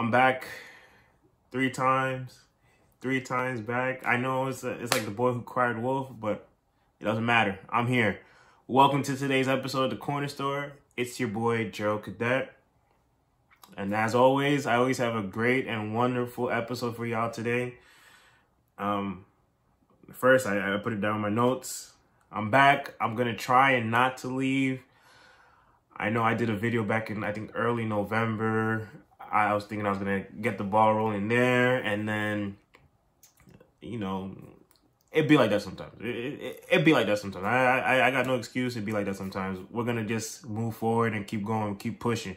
I'm back three times back. I know it's like the boy who cried wolf, but it doesn't matter. I'm here. Welcome to today's episode of The Corner Store. It's your boy, Gerald Cadet. And as always, I always have a great and wonderful episode for y'all today. First, I put it down in my notes. I'm back. I'm going to try and not to leave. I know I did a video back in, I think, early November. I was thinking I was going to get the ball rolling there. And then, you know, it'd be like that sometimes. It'd be like that sometimes. I got no excuse. It'd be like that sometimes. We're going to just move forward and keep going, keep pushing.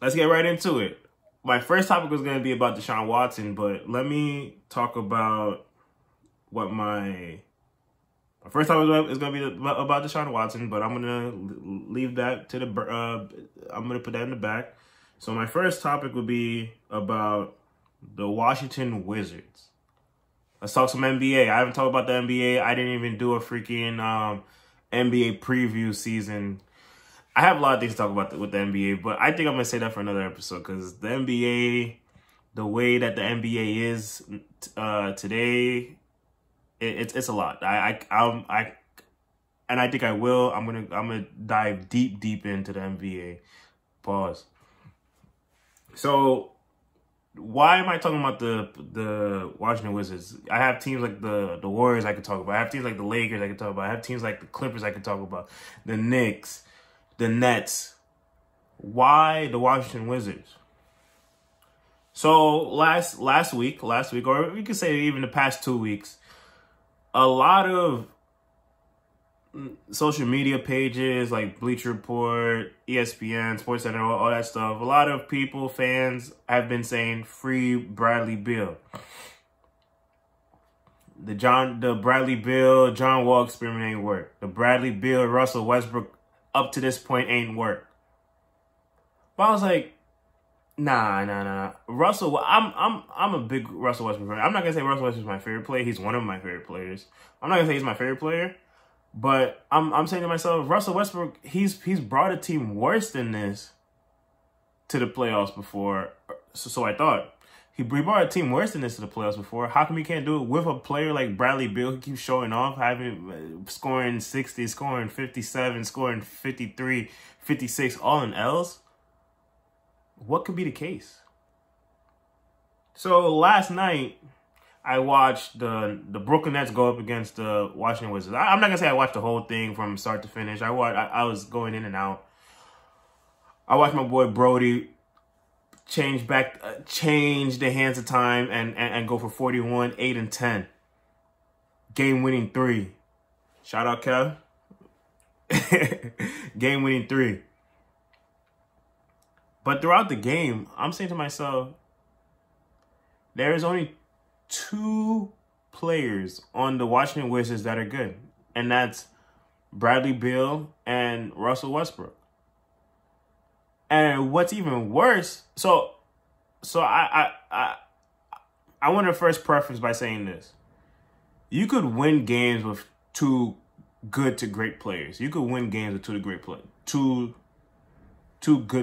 Let's get right into it. My first topic was going to be about Deshaun Watson, but let me talk about what my first topic is going to be about Deshaun Watson, but I'm going to leave that to the, I'm going to put that in the back. So my first topic would be about the Washington Wizards. Let's talk some NBA. I haven't talked about the NBA. I didn't even do a freaking NBA preview season. I have a lot of things to talk about with the NBA, but I think I'm going to say that for another episode because the NBA, the way that the NBA is today, it's a lot. I think I will. I'm gonna dive deep into the NBA. Pause. So why am I talking about the Washington Wizards? I have teams like the Warriors I could talk about. I have teams like the Lakers I could talk about. I have teams like the Clippers I could talk about. The Knicks, the Nets. Why the Washington Wizards? So last week, or we could say even the past 2 weeks, a lot of social media pages like Bleacher Report, ESPN, SportsCenter, all that stuff. A lot of people, fans, have been saying free Bradley Beal. The Bradley Beal, John Wall experiment ain't work. The Bradley Beal, Russell Westbrook up to this point ain't work. But I was like, nah. Russell, I'm a big Russell Westbrook fan. I'm not going to say Russell Westbrook's my favorite player. He's one of my favorite players. I'm not going to say he's my favorite player, but I'm saying to myself, Russell Westbrook, he's brought a team worse than this to the playoffs before. So I thought, he brought a team worse than this to the playoffs before. How come he can't do it with a player like Bradley Beal who keeps showing off, scoring 60, scoring 57, scoring 53, 56, all in L's? What could be the case? So last night, I watched the Brooklyn Nets go up against the Washington Wizards. I'm not going to say I watched the whole thing from start to finish. I was going in and out. I watched my boy Brody change the hands of time and go for 41, 8, and 10. Game-winning three. Shout out, Kev. Game-winning three. But throughout the game, I'm saying to myself, there is only two players on the Washington Wizards that are good. And that's Bradley Beal and Russell Westbrook. And what's even worse, so I want to first preface by saying this. You could win games with two good to great players. You could win games with two good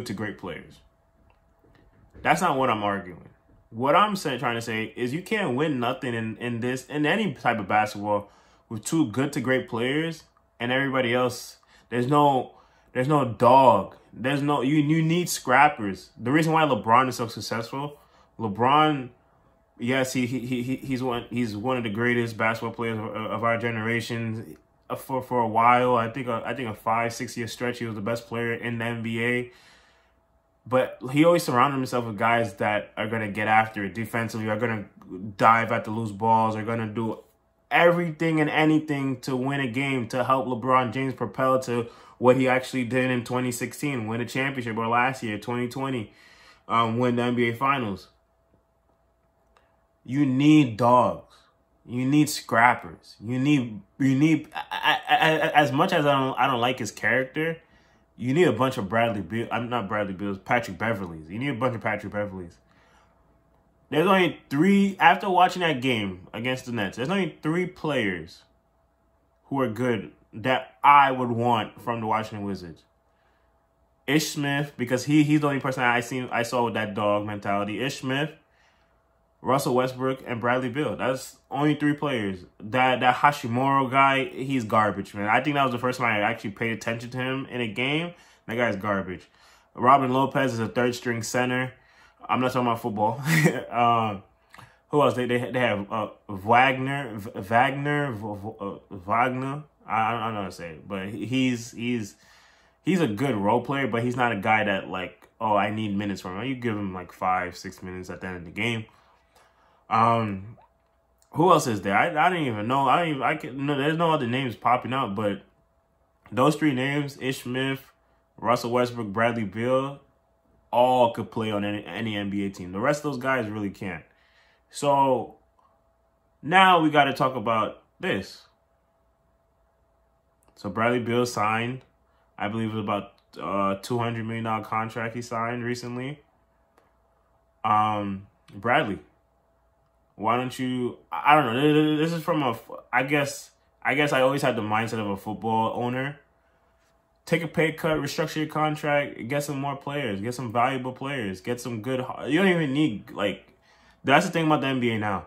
to great players. That's not what I'm arguing. What I'm trying to say is you can't win nothing in any type of basketball with two good to great players and everybody else. There's no dog. There's no you need scrappers. The reason why LeBron is so successful, LeBron, yes, he's one of the greatest basketball players of our generation. For a while, I think a 5-6 year stretch, he was the best player in the NBA. But he always surrounded himself with guys that are gonna get after it defensively, are gonna dive at the loose balls, are gonna do everything and anything to win a game to help LeBron James propel to what he actually did in 2016, win a championship, or last year, 2020, win the NBA Finals. You need dogs. You need scrappers. You need as much as I don't like his character. You need a bunch of Bradley Beal. I'm not Bradley Beals. Patrick Beverleys. You need a bunch of Patrick Beverleys. There's only three. After watching that game against the Nets, there's only three players who are good that I would want from the Washington Wizards. Ish Smith, because he's the only person I saw with that dog mentality. Ish Smith, Russell Westbrook, and Bradley Beal. That's only three players. That Hashimura guy, he's garbage, man. I think that was the first time I actually paid attention to him in a game. That guy's garbage. Robin Lopez is a third-string center. I'm not talking about football. Who else? They have Wagner. I don't know how to say it, but he's a good role player, but he's not a guy that, like, oh, I need minutes from him. You give him like 5-6 minutes at the end of the game. Who else is there? I didn't even know. There's no other names popping up, but those three names: Ish Smith, Russell Westbrook, Bradley Beal, all could play on any NBA team. The rest of those guys really can't. So now we got to talk about this. So Bradley Beal signed, I believe it was about $200 million contract he signed recently. Bradley, why don't you, I don't know. This is from a, I guess I always had the mindset of a football owner. Take a pay cut, restructure your contract, get some more players, get some valuable players, get some good, you don't even need, like, that's the thing about the NBA now.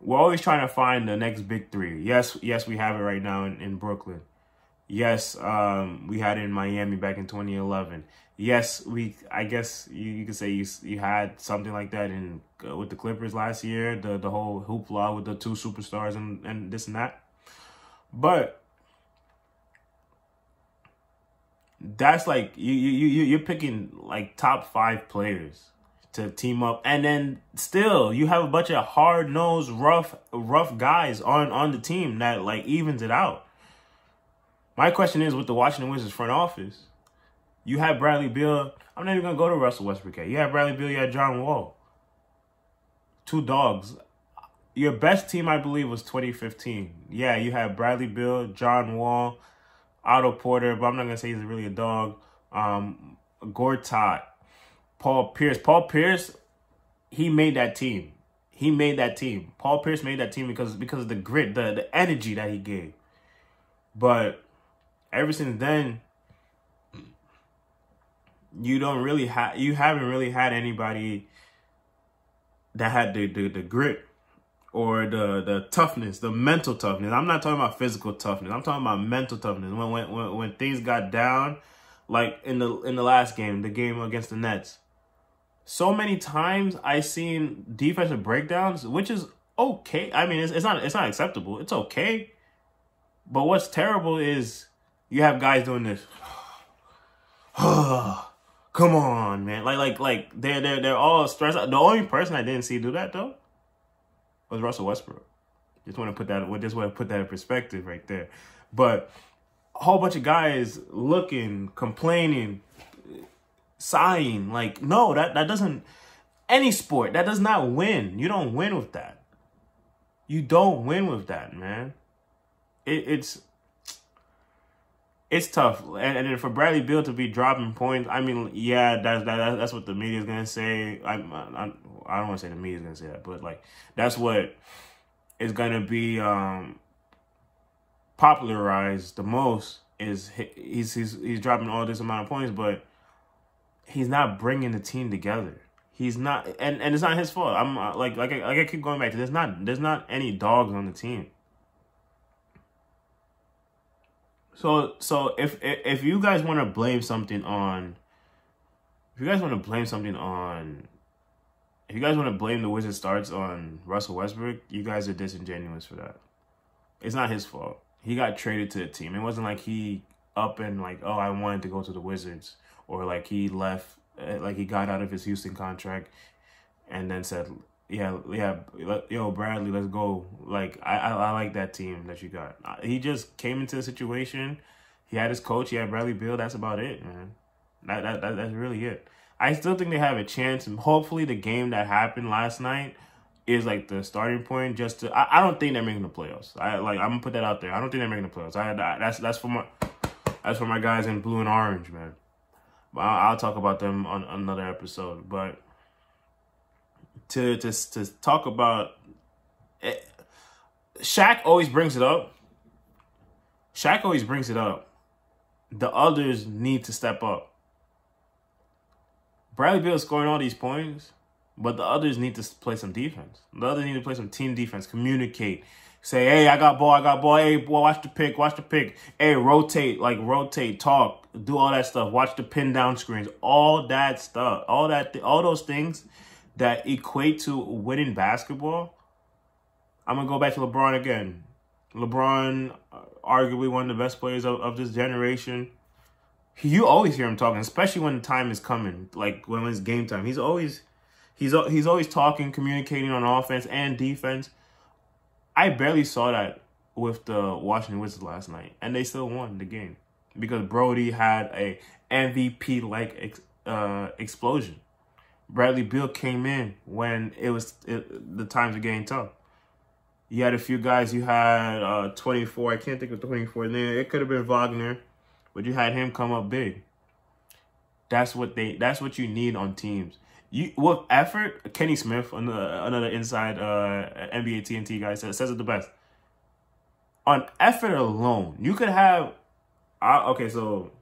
We're always trying to find the next big three. Yes, we have it right now in Brooklyn. Yes, we had it in Miami back in 2011. Yes, I guess you could say you had something like that in with the Clippers last year, the whole hoopla with the two superstars and this and that. But that's like you're picking like top 5 players to team up, and then still you have a bunch of hard-nosed, rough guys on the team that like evens it out. My question is, with the Washington Wizards front office, you have Bradley Beal. I'm not even going to go to Russell Westbrook yet. You have Bradley Beal. You have John Wall. Two dogs. Your best team, I believe, was 2015. Yeah, you have Bradley Beal, John Wall, Otto Porter, but I'm not going to say he's really a dog. Gortat, Paul Pierce. Paul Pierce, he made that team. He made that team. Paul Pierce made that team because of the grit, the energy that he gave. But ever since then, you haven't really had anybody that had the grit or the toughness, the mental toughness. I'm not talking about physical toughness. I'm talking about mental toughness. When things got down, like in the last game, the game against the Nets. So many times I seen defensive breakdowns, which is okay. I mean, it's not acceptable. It's okay. But what's terrible is you have guys doing this. Come on, man. Like they're all stressed out. The only person I didn't see do that though was Russell Westbrook. Just want to put that in perspective right there. But a whole bunch of guys looking, complaining, sighing, like, no, that doesn't, any sport, that does not win. You don't win with that. You don't win with that, man. It's tough, and for Bradley Beal to be dropping points, I mean, yeah, that's what the media is gonna say. I don't want to say the media is gonna say that, but like that's what is gonna be popularized the most is he's dropping all this amount of points, but he's not bringing the team together. He's not, and it's not his fault. I'm like I keep going back to there's not any dogs on the team. So if you guys want to blame something on, if you guys want to blame the Wizards starts on Russell Westbrook, you guys are disingenuous for that. It's not his fault. He got traded to the team. It wasn't like he up and like, oh, I wanted to go to the Wizards, or like he left, like he got out of his Houston contract and then said, yeah, yo, Bradley, let's go. Like, I like that team that you got. He just came into the situation. He had his coach. He had Bradley Beal. That's about it, man. That's really it. I still think they have a chance, and hopefully the game that happened last night is, like, the starting point just to... I don't think they're making the playoffs. I'm going to put that out there. I don't think they're making the playoffs. That's for my guys in blue and orange, man. But I'll talk about them on another episode, but... To talk about it. Shaq always brings it up. The others need to step up. Bradley Beal is scoring all these points, but the others need to play some defense. The others need to play some team defense, communicate. Say, hey, I got ball. Hey, boy, watch the pick. Hey, rotate, talk, do all that stuff. Watch the pin down screens, all that stuff. All those things that equate to winning basketball. I'm going to go back to LeBron again. LeBron, arguably one of the best players of this generation. You always hear him talking, especially when the time is coming, like when it's game time. He's always talking, communicating on offense and defense. I barely saw that with the Washington Wizards last night, and they still won the game because Brody had a MVP-like explosion. Bradley Beal came in when the times were getting tough. You had a few guys. You had 24. I can't think of 24 there. It could have been Wagner, but you had him come up big. That's what you need on teams. You, with effort, Kenny Smith, another inside NBA TNT guy, says it the best. On effort alone, you could have... okay, so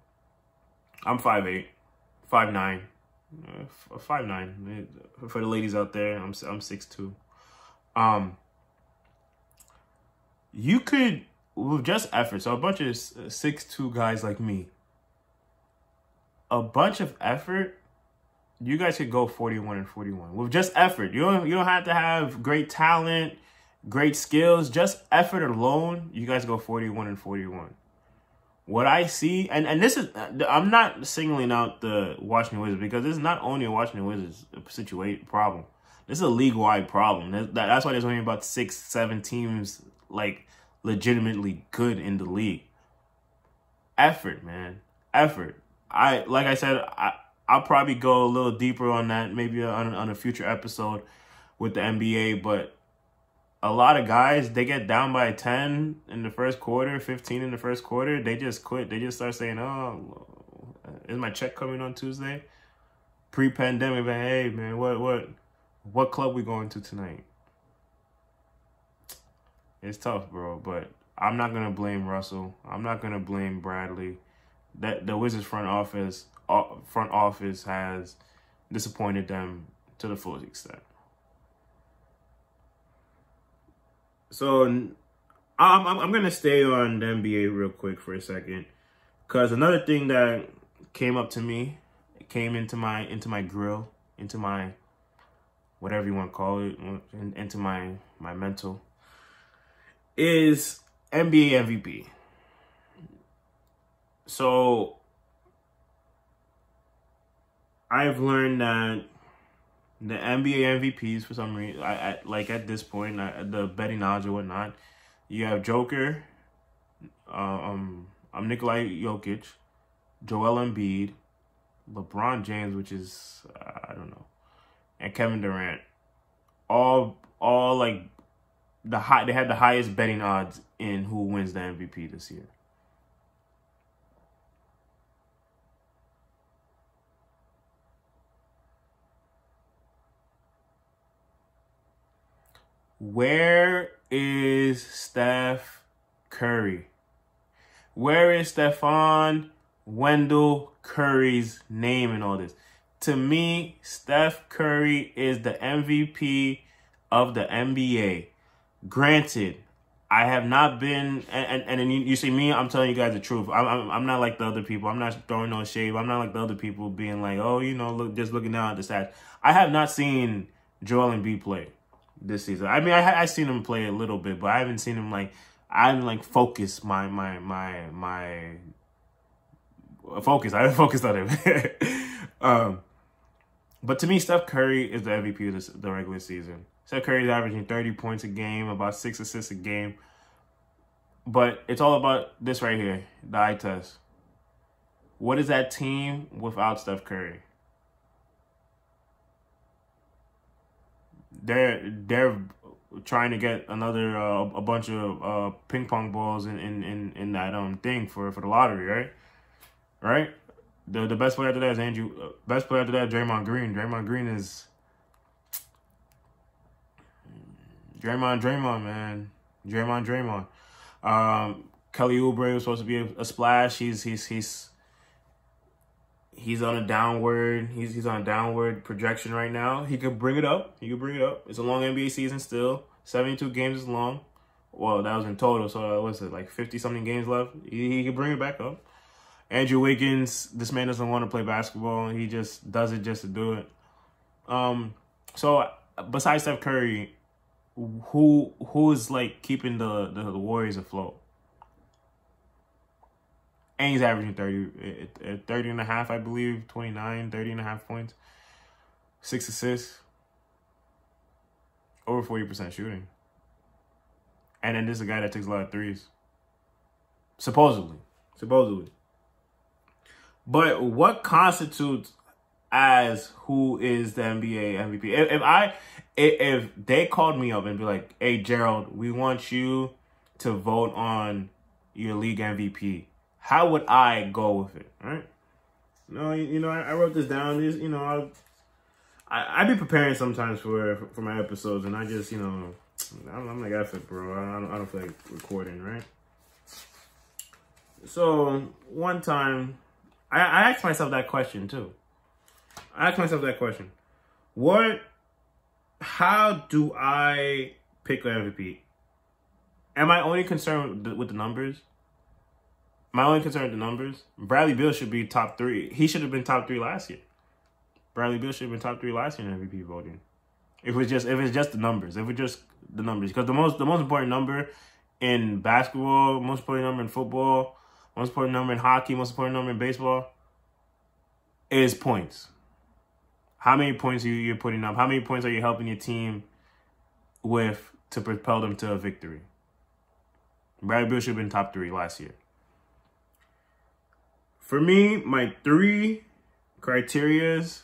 I'm 5'8", 5'9", 5'9". For the ladies out there, I'm 6'2". You could, with just effort, so a bunch of 6'2" guys like me, a bunch of effort... You guys could go 41 and 41 with just effort. You don't have to have great talent, great skills. Just effort alone, you guys go 41 and 41. What I see, and this is, I'm not singling out the Washington Wizards because this is not only a Washington Wizards problem. This is a league wide problem. That's why there's only about 6, 7 teams like legitimately good in the league. Effort, man, effort. I'll probably go a little deeper on that, maybe on a future episode with the NBA. But a lot of guys, they get down by 10 in the first quarter, 15 in the first quarter. They just quit. They just start saying, oh, is my check coming on Tuesday? Pre-pandemic, but hey, man, what club we going to tonight? It's tough, bro. But I'm not going to blame Russell. I'm not going to blame Bradley. The Wizards front office has disappointed them to the full extent. So I'm gonna stay on the NBA real quick for a second, because another thing that came up to me, it came into my grill, into my whatever you want to call it, into my mental, is NBA MVP. So I've learned that the NBA MVPs, for some reason, like at this point, the betting odds or whatnot, you have Joker, Nikolai Jokic, Joel Embiid, LeBron James, which is I don't know, and Kevin Durant. All like they had the highest betting odds in who wins the MVP this year. Where is Steph Curry? Where is Stephon Wendell Curry's name in all this? To me, Steph Curry is the MVP of the NBA. Granted, I have not been, and you see me, I'm telling you guys the truth. I'm not like the other people. I'm not throwing no shade. I'm not like the other people being like, oh, you know, look, just looking down at the stats. I have not seen Joel Embiid play this season. I mean, I seen him play a little bit, but I haven't seen him focus my focus. I haven't focused on him. But to me, Steph Curry is the MVP of the regular season. Steph Curry's averaging 30 points a game, about 6 assists a game. But it's all about this right here, the eye test. What is that team without Steph Curry? They're trying to get another a bunch of ping pong balls in that thing for the lottery, right? The best player after that is best player after that, Draymond Green. Draymond Green is Draymond, man. Draymond. Kelly Oubre was supposed to be a splash. He's He's on a downward. He's on a downward projection right now. He could bring it up. He could bring it up. It's a long NBA season still. 72 games is long. Well, that was in total. So what's it, like 50 something games left? He could bring it back up. Andrew Wiggins, this man doesn't want to play basketball. He just does it just to do it. So besides Steph Curry, who is like keeping the Warriors afloat? And he's averaging 30 and a half, I believe, 29, 30 and a half points, 6 assists, over 40% shooting. And then this is a guy that takes a lot of threes. Supposedly. But what constitutes as who is the NBA MVP? If they called me up and be like, hey, Gerald, we want you to vote on your league MVP, how would I go with it, right? No, you know, I wrote this down. Just, you know, I be preparing sometimes for my episodes, and I just, you know, I'm like, F it, bro. I don't feel like recording, right? So one time, I asked myself that question too. How do I pick an MVP? Am I only concerned with the numbers? My only concern with the numbers, Bradley Beal should be top 3. He should have been top 3 last year. Bradley Beal should have been top 3 last year in MVP voting. If it's just the numbers. Because the most important number in basketball, most important number in football, most important number in hockey, most important number in baseball is points. How many points are you putting up? How many points are you helping your team with to propel them to a victory? Bradley Beal should have been top 3 last year. For me, my 3 criterias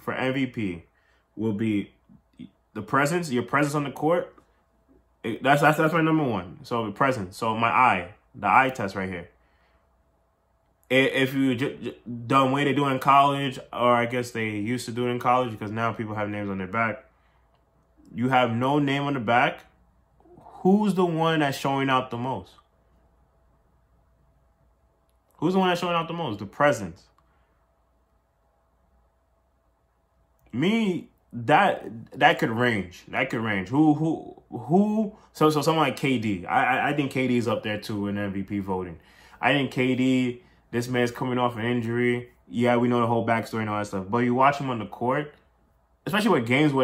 for MVP will be your presence on the court. That's my number 1. So the presence. So my eye, the eye test right here. If you done way they do in college, or I guess they used to do it in college because now people have names on their back. You have no name on the back. Who's the one that's showing out the most? Who's the one that's showing out the most? The presence. Me, that could range. Who? So someone like KD. I think KD is up there too in MVP voting. I think KD, this man's coming off an injury. Yeah, we know the whole backstory and all that stuff. But you watch him on the court, especially with games I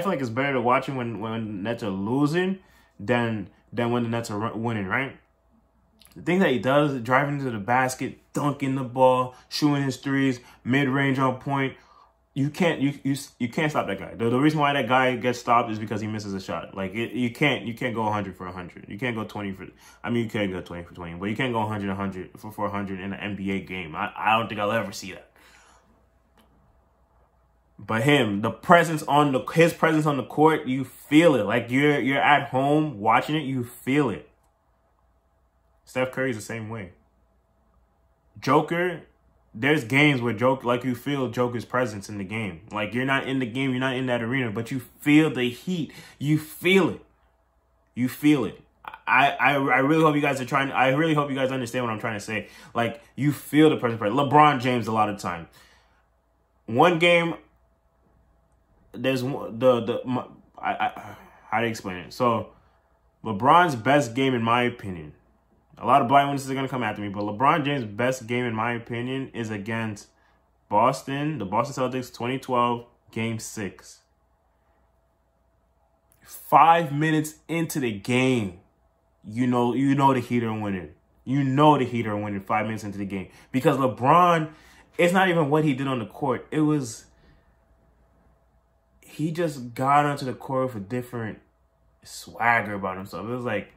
feel like it's better to watch him when the Nets are losing than when the Nets are winning, right? The thing that he does, driving to the basket, dunking the ball, shooting his threes, mid-range on point, you can't stop that guy. The reason why that guy gets stopped is because he misses a shot. Like you can't go 100 for 100. You can't go 20 for. I mean, you can go 20 for 20, but you can't go 100 for 100 in an NBA game. I don't think I'll ever see that. But him, his presence on the court, you feel it. Like you're at home watching it, you feel it. Steph Curry's the same way. Joker, there's games where you feel Joker's presence in the game. Like you're not in the game, you're not in that arena, but you feel the heat. You feel it. I really hope you guys are trying. I really hope you guys understand what I'm trying to say. Like you feel the presence. LeBron James a lot of time. One game, there's how do you explain it? So LeBron's best game, in my opinion. A lot of black witnesses are going to come after me, but LeBron James' best game, in my opinion, is against Boston, the Boston Celtics, 2012, Game 6. 5 minutes into the game, you know the Heat are winning. 5 minutes into the game. Because LeBron, it's not even what he did on the court. It was, he just got onto the court with a different swagger about himself. It was like,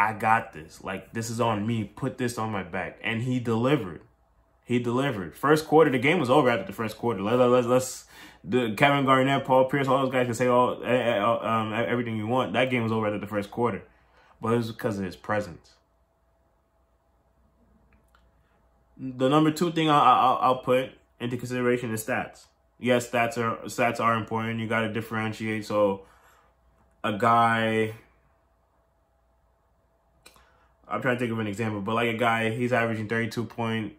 I got this. Like, this is on me. Put this on my back. And he delivered. First quarter, the game was over after the first quarter. Kevin Garnett, Paul Pierce, all those guys can say everything you want. That game was over after the first quarter. But it was because of his presence. The number 2 thing I'll put into consideration is stats. Yes, stats are important. You got to differentiate. So, a guy, I'm trying to think of an example, but like a guy, he's averaging 32 point,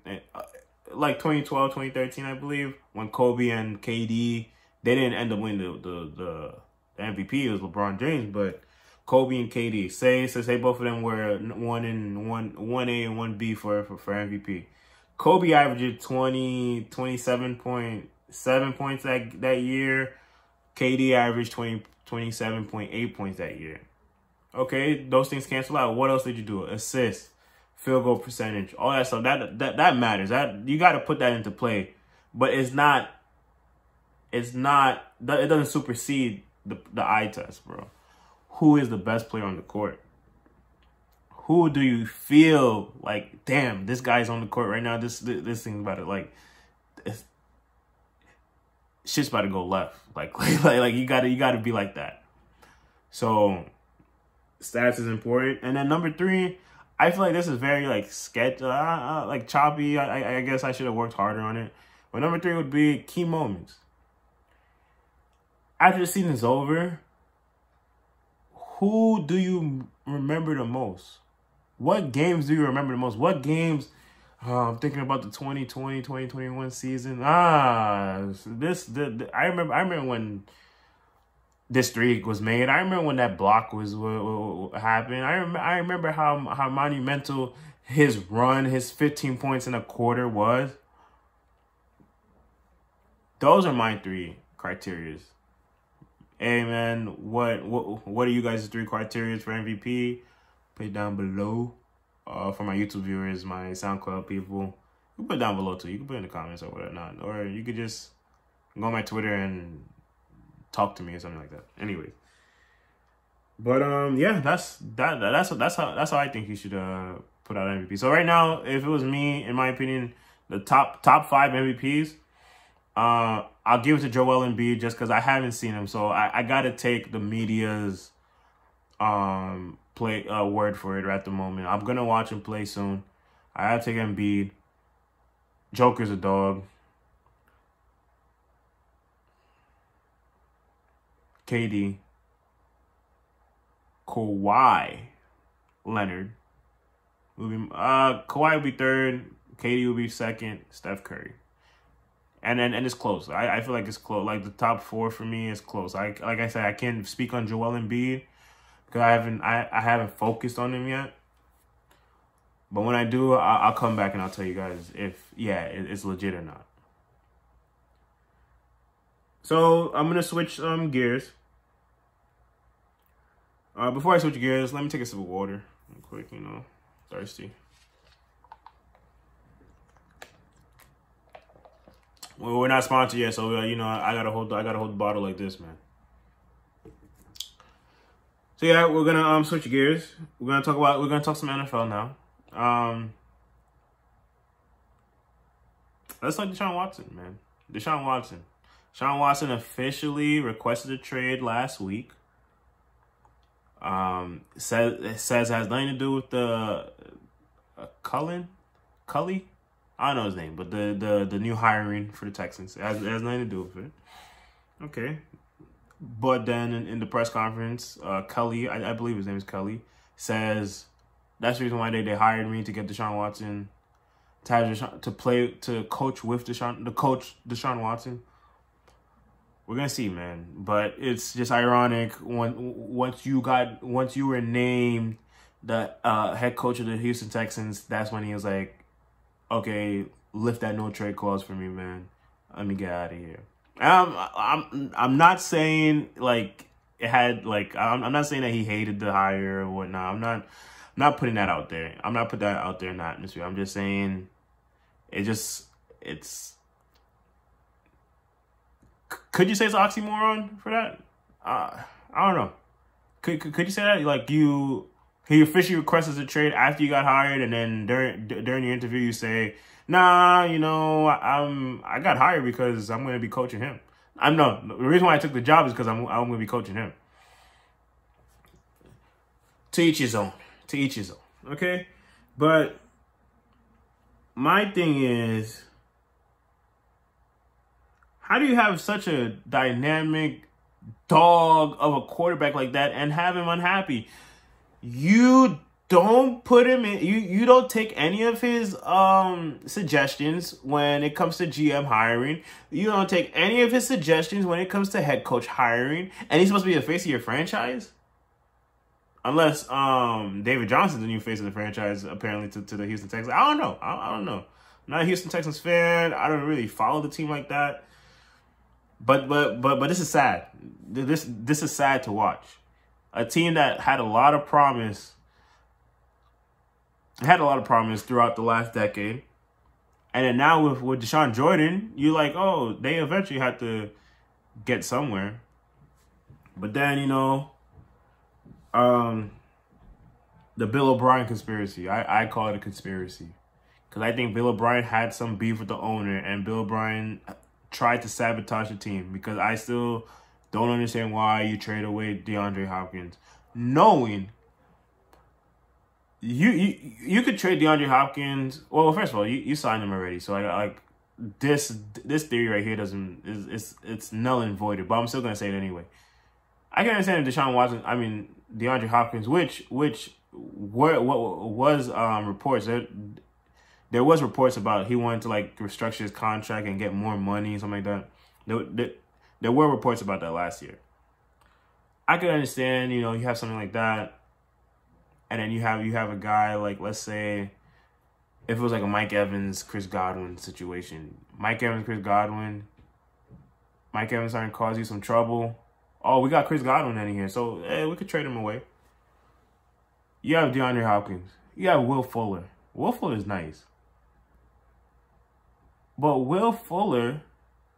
like 2012, 2013, I believe, when Kobe and KD, they didn't end up winning the MVP. It was LeBron James, but Kobe and KD, say both of them were one A and one B for MVP. Kobe averaged 27.7 points that year. KD averaged 27.8 points that year. Okay, those things cancel out. What else did you do? Assists, field goal percentage, all that stuff. That matters. That you got to put that into play, but it's not. It doesn't supersede the eye test, bro. Who is the best player on the court? Who do you feel like, damn, this guy's on the court right now? This thing's about to, like, shit's about to go left. Like you gotta be like that. So stats is important. And then number three, I feel like this is very like sketch, like choppy. I guess I should have worked harder on it. But number three would be key moments. After the season's over, who do you remember the most? What games do you remember the most? What games? I'm thinking about the 2020, 2021 season. I remember when this streak was made. I remember when that block was happened. I remember how monumental his run, his 15 points in a quarter was. Those are my three criterias. Hey man, what are you guys' three criterias for MVP? Put it down below. For my YouTube viewers, my SoundCloud people, you can put it down below too. You can put it in the comments or whatnot, or you could just go on my Twitter and talk to me or something like that. Anyways, but yeah, that's how I think you should put out MVP. So right now, if it was me, in my opinion, the top five MVPs, I'll give it to Joel Embiid just because I haven't seen him, so I gotta take the media's play word for it at the moment. I'm gonna watch him play soon. I gotta take Embiid. Joker's a dog. KD, Kawhi Leonard will be Kawhi will be third. KD will be second. Steph Curry, and it's close. I feel like it's close. Like the top four for me is close. Like I said, I can't speak on Joel Embiid because I haven't focused on him yet. But when I do, I'll come back and I'll tell you guys if, yeah, it's legit or not. So I'm gonna switch gears. Before I switch gears, let me take a sip of water real quick. You know, thirsty. Well, we're not sponsored yet, so you know, I gotta hold the bottle like this, man. So yeah, we're gonna switch gears. We're gonna talk some NFL now. Let's talk Deshaun Watson, man. Deshaun Watson. Deshaun Watson officially requested a trade last week. It says it has nothing to do with the Cully. I don't know his name, but the new hiring for the Texans. It has nothing to do with it. Okay. But then in the press conference, Kelly, I believe his name is Kelly, says that's the reason why they hired me, to get Deshaun Watson to coach Deshaun Watson. We're gonna see, man. But it's just ironic once you were named the head coach of the Houston Texans, that's when he was like, okay, lift that no trade clause for me, man. Let me get out of here. I'm not saying like it had like I'm not saying that he hated the hire or whatnot. I'm not putting that out there. I'm not putting that out there in the atmosphere. I'm just saying it's could you say it's an oxymoron for that? I don't know. Could you say that, like, he officially requested a trade after you got hired, and then during your interview you say, nah, you know, I got hired because I'm going to be coaching him. I know the reason why I took the job is because I'm going to be coaching him. To each his own. To each his own. Okay, but my thing is, how do you have such a dynamic dog of a quarterback like that and have him unhappy? You Don't put him in. You don't take any of his suggestions when it comes to GM hiring. You don't take any of his suggestions when it comes to head coach hiring. And he's supposed to be the face of your franchise? Unless David Johnson's the new face of the franchise, apparently, to the Houston Texans. I don't know. I don't know. I'm not a Houston Texans fan. I don't really follow the team like that. But this is sad. This is sad to watch. A team that had a lot of promise. Had a lot of promise throughout the last decade. And then now with Deshaun Jordan, you're like, oh, they eventually had to get somewhere. But then, you know, the Bill O'Brien conspiracy. I call it a conspiracy. Because I think Bill O'Brien had some beef with the owner. And Bill O'Brien tried to sabotage the team. Because I still don't understand why you trade away DeAndre Hopkins. Knowing... You could trade DeAndre Hopkins. Well, first of all, you signed him already, so this theory right here doesn't it's null and voided. But I'm still gonna say it anyway. I can understand if Deshaun Watson. I mean DeAndre Hopkins, which were what was reports there was reports about he wanted to like restructure his contract and get more money and something like that. There were reports about that last year. I can understand, you know, you have something like that. And then you have a guy like, let's say, if it was like a Mike Evans, Chris Godwin situation. Mike Evans, Chris Godwin. Mike Evans starting to cause you some trouble. Oh, we got Chris Godwin in here, so hey, we could trade him away. You have DeAndre Hopkins. You have Will Fuller. Will Fuller is nice. But Will Fuller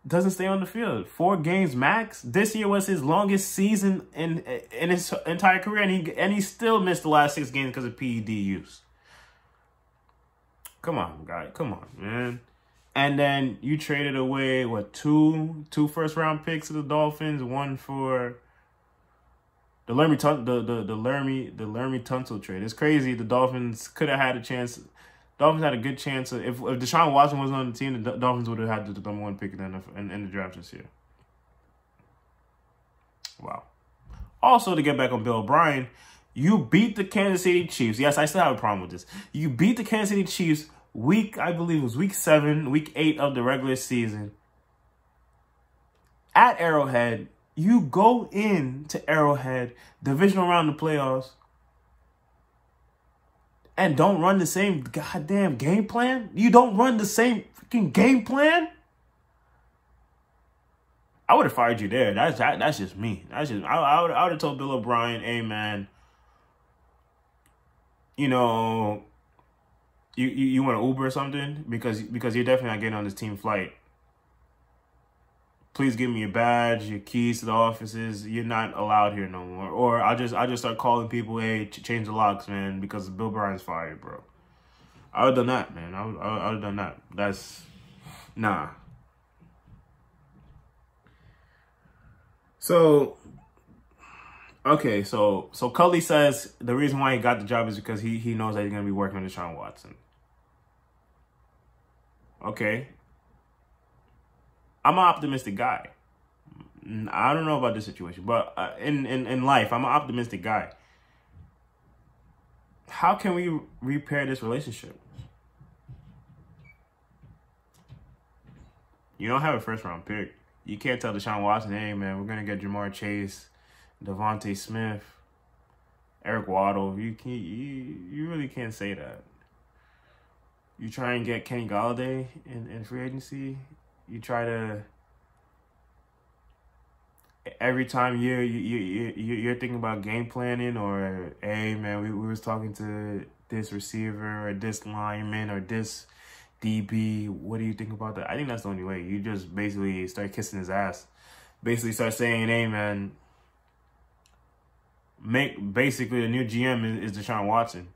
doesn't stay on the field. 4 games max. This year was his longest season in his entire career, and he still missed the last 6 games because of PED use. Come on, guy. Come on, man. And then you traded away what two first-round picks to the Dolphins, one for the Laramie Tunsil trade. It's crazy. The Dolphins could have had a chance. Dolphins had a good chance. If Deshaun Watson wasn't on the team, the Dolphins would have had the #1 pick in the draft this year. Wow. Also, to get back on Bill O'Brien, you beat the Kansas City Chiefs. Yes, I still have a problem with this. You beat the Kansas City Chiefs week 8 of the regular season. At Arrowhead, you go in to Arrowhead, divisional round of the playoffs. And don't run the same goddamn game plan? You don't run the same freaking game plan? I would have fired you there. That's just me. I would have told Bill O'Brien, hey, man, you know, you want to Uber or something? Because you're definitely not getting on this team flight. Please give me your badge, your keys to the offices. You're not allowed here no more. Or I'll just start calling people, hey, change the locks, man, because Bill O'Brien's fired, bro. I would've done that, man. I would've done that. That's... Nah. So... Okay, so Cully says the reason why he got the job is because he knows that he's going to be working with Deshaun Watson. Okay. I'm an optimistic guy. I don't know about this situation, but in life, I'm an optimistic guy. How can we repair this relationship? You don't have a first-round pick. You can't tell Deshaun Watson, hey, man, we're going to get Jamar Chase, Devontae Smith, Eric Waddle. You really can't say that. You try and get Kenny Golladay in free agency. You try to every time you're thinking about game planning or hey man we was talking to this receiver or this lineman or this DB. What do you think about that? I think that's the only way. You just basically start kissing his ass. Basically start saying, hey man, basically the new GM is Deshaun Watson.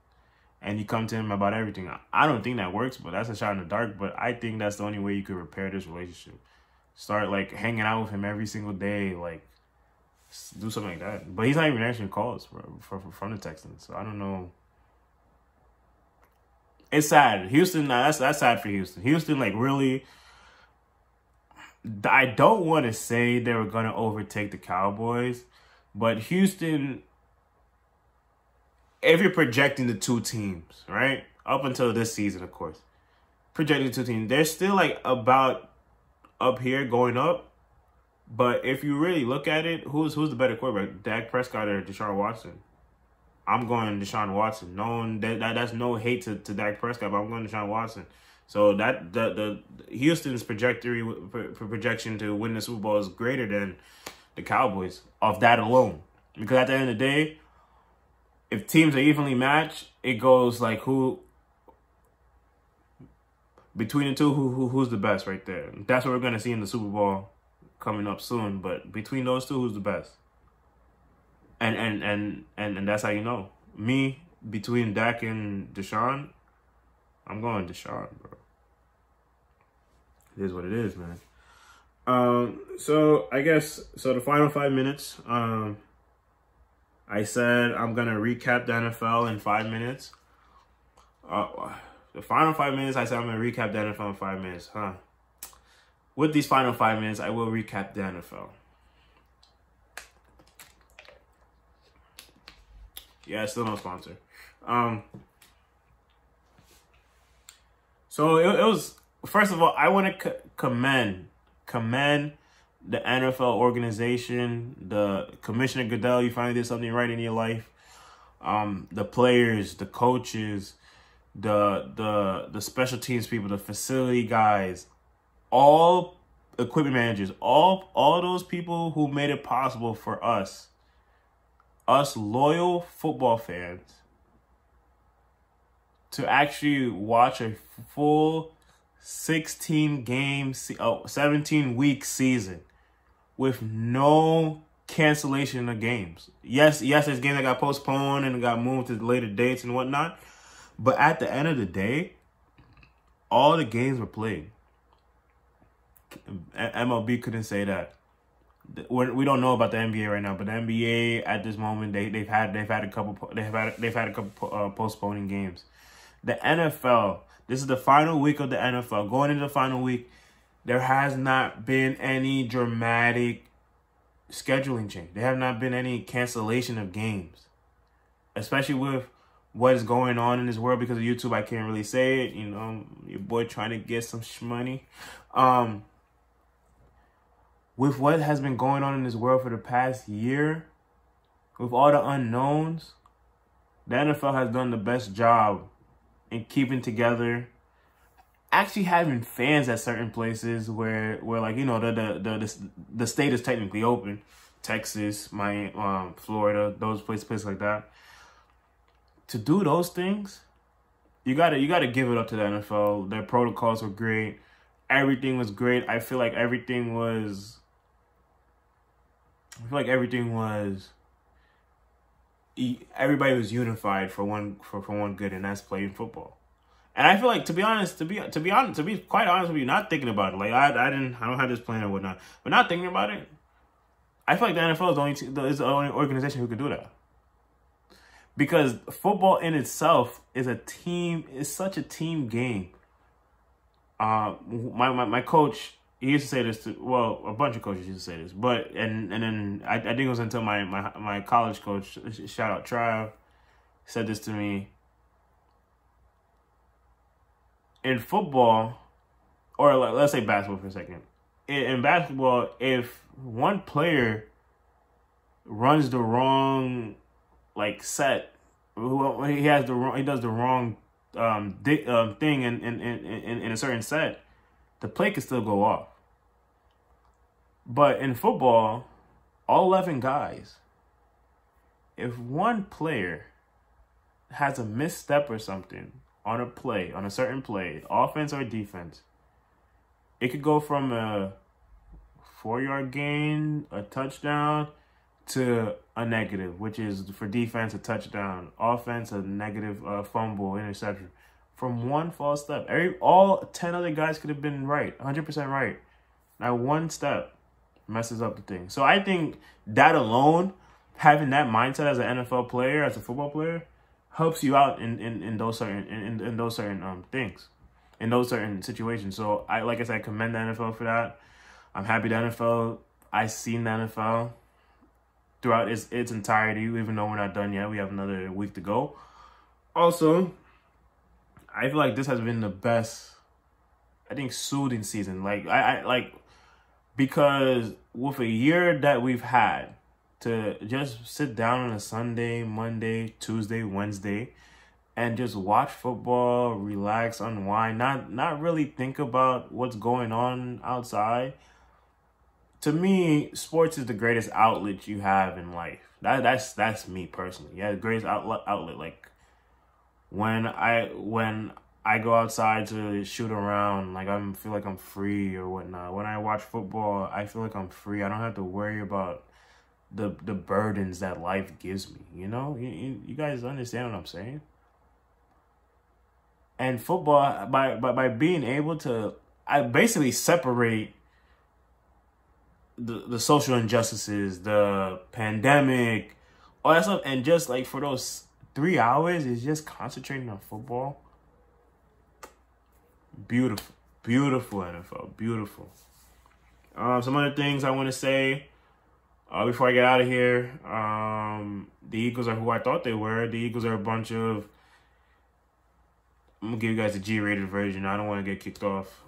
And you come to him about everything. I don't think that works, but that's a shot in the dark. But I think that's the only way you could repair this relationship. Start, like, hanging out with him every single day. Like, do something like that. But he's not even answering calls from the Texans. So, I don't know. It's sad. Houston, nah, that's sad for Houston. Houston, like, really... I don't want to say they were going to overtake the Cowboys. But Houston... if you're projecting the two teams, right? Up until this season, of course. Projecting the two teams. They're still like about up here going up. But if you really look at it, who's the better quarterback? Dak Prescott or Deshaun Watson? I'm going Deshaun Watson. No, that's no hate to Dak Prescott, but I'm going Deshaun Watson. So that the Houston's projection to win the Super Bowl is greater than the Cowboys off that alone. Because at the end of the day, if teams are evenly matched, it goes like who between the two, who's the best right there. That's what we're gonna see in the Super Bowl coming up soon. But between those two, who's the best? And that's how you know. Me, between Dak and Deshaun, I'm going Deshaun, bro. It is what it is, man. So I guess the final 5 minutes. I said I'm gonna recap the NFL in 5 minutes. The final 5 minutes, I said I'm gonna recap the NFL in 5 minutes, huh? With these final 5 minutes, I will recap the NFL. Yeah, still no sponsor. So it was, first of all, I want to commend the NFL organization, the Commissioner Goodell. You finally did something right in your life. The players, the coaches, the special teams people, the facility guys, all equipment managers, all those people who made it possible for us. Us loyal football fans to actually watch a full 17-week season with no cancellation of games. Yes, there's games that got postponed and got moved to later dates and whatnot. But at the end of the day, all the games were played. MLB couldn't say that. We don't know about the NBA right now, but the NBA at this moment they've had a couple postponing games. The NFL, this is the final week of the NFL. Going into the final week, there has not been any dramatic scheduling change. There have not been any cancellation of games, especially with what is going on in this world because of YouTube. I can't really say it. You know, your boy trying to get some shmoney. With what has been going on in this world for the past year, with all the unknowns, the NFL has done the best job in keeping together, actually having fans at certain places where like, you know, the state is technically open, Texas, Miami, Florida, those places like that. To do those things, you gotta give it up to the NFL. Their protocols were great. Everything was great. I feel like everybody was unified for one good, and that's playing football. And I feel like, to be quite honest with you, not thinking about it. Like I don't have this plan or whatnot, but not thinking about it, I feel like the NFL is the only organization who can do that. Because football in itself is a team. It's such a team game. My coach, he used to say this to, well, a bunch of coaches used to say this, but and then I think it was until my college coach, shout out Trav, said this to me. In football, or let's say basketball for a second, in basketball, if one player runs the wrong set, he does the wrong thing in a certain set, the play can still go off. But in football, all 11 guys, if one player has a misstep or something on a play, on a certain play, offense or defense, it could go from a 4-yard gain, a touchdown, to a negative, which is for defense a touchdown, offense a negative fumble, interception, from one false step. All 10 other guys could have been right, 100% right. Now one step messes up the thing. So I think that alone, having that mindset as an NFL player, as a football player, helps you out in those certain situations. So I commend the NFL for that. I'm happy the NFL. I seen the NFL throughout its entirety, even though we're not done yet. We have another week to go. Also, I feel like this has been the best, I think, soothing season. Like, because with a year that we've had to just sit down on a Sunday, Monday, Tuesday, Wednesday, and just watch football, relax, unwind, not really think about what's going on outside. To me, sports is the greatest outlet you have in life. That's me personally. Yeah, the greatest outlet. Like when I go outside to shoot around, like I feel like I'm free or whatnot. When I watch football, I feel like I'm free. I don't have to worry about the burdens that life gives me. You know, you guys understand what I'm saying. And football, by being able to, I basically separate the social injustices, the pandemic, all that stuff, and just like for those 3 hours, is just concentrating on football. Beautiful, beautiful NFL, beautiful. Some other things I want to say before I get out of here. The Eagles are who I thought they were. The Eagles are a bunch of, I'm gonna give you guys a G-rated version. I don't want to get kicked off.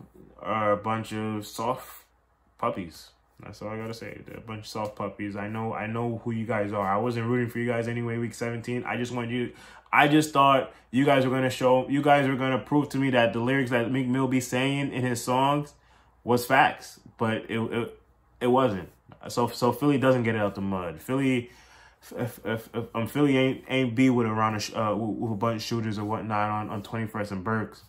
Are a bunch of soft puppies. That's all I gotta say. They're a bunch of soft puppies. I know who you guys are. I wasn't rooting for you guys anyway. Week 17. I just thought you guys were gonna show. You guys were gonna prove to me that the lyrics that Meek Mill be saying in his songs was facts, but it wasn't. So Philly doesn't get it out the mud. Philly. If Philly ain't be with with a bunch of shooters or whatnot on 21st and Burks,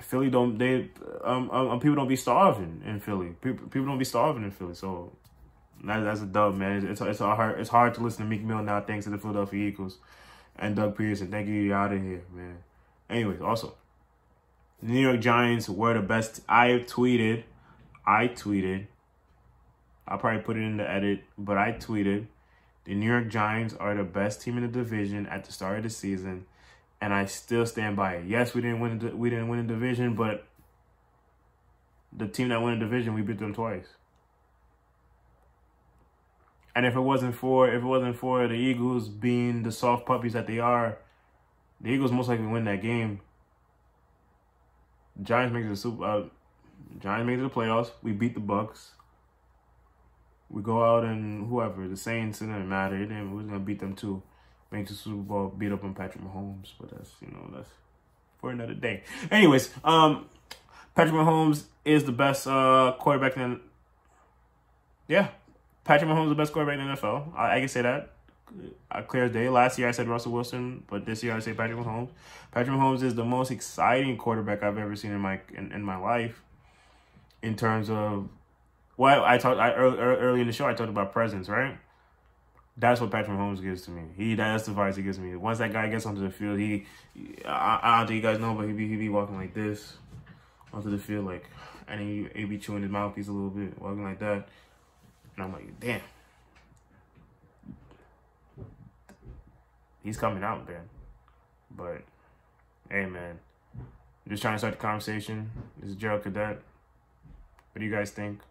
Philly don't people don't be starving in Philly. People don't be starving in Philly. So that's a dub, man. It's hard to listen to Meek Mill now thanks to the Philadelphia Eagles and Doug Peterson. Thank you, you're out of here, man. Anyways, also the New York Giants were the best. I tweeted. I'll probably put it in the edit, but I tweeted, the New York Giants are the best team in the division at the start of the season, and I still stand by it. Yes, we didn't win the division, but the team that won the division, we beat them twice. And if it wasn't for the Eagles being the soft puppies that they are, the Eagles most likely win that game. Giants make it to the playoffs. We beat the Bucks. We go out and whoever, the Saints, it didn't matter. We're going to beat them too. Make the Super Bowl, beat up on Patrick Mahomes. But that's, you know, that's for another day. Anyways, Patrick Mahomes is the best quarterback in... Yeah, Patrick Mahomes is the best quarterback in the NFL. I can say that. Clear as day. Last year I said Russell Wilson, but this year I say Patrick Mahomes. Patrick Mahomes is the most exciting quarterback I've ever seen in my life in terms of... Well, early in the show, I talked about presence, right? That's what Patrick Mahomes gives to me. That's the vibes he gives me. Once that guy gets onto the field, I don't think you guys know, but he be walking like this onto the field, like, and he be chewing his mouthpiece a little bit, walking like that, and I'm like, damn, he's coming out, man. But hey, man, I'm just trying to start the conversation. This is Gerald Cadet. What do you guys think?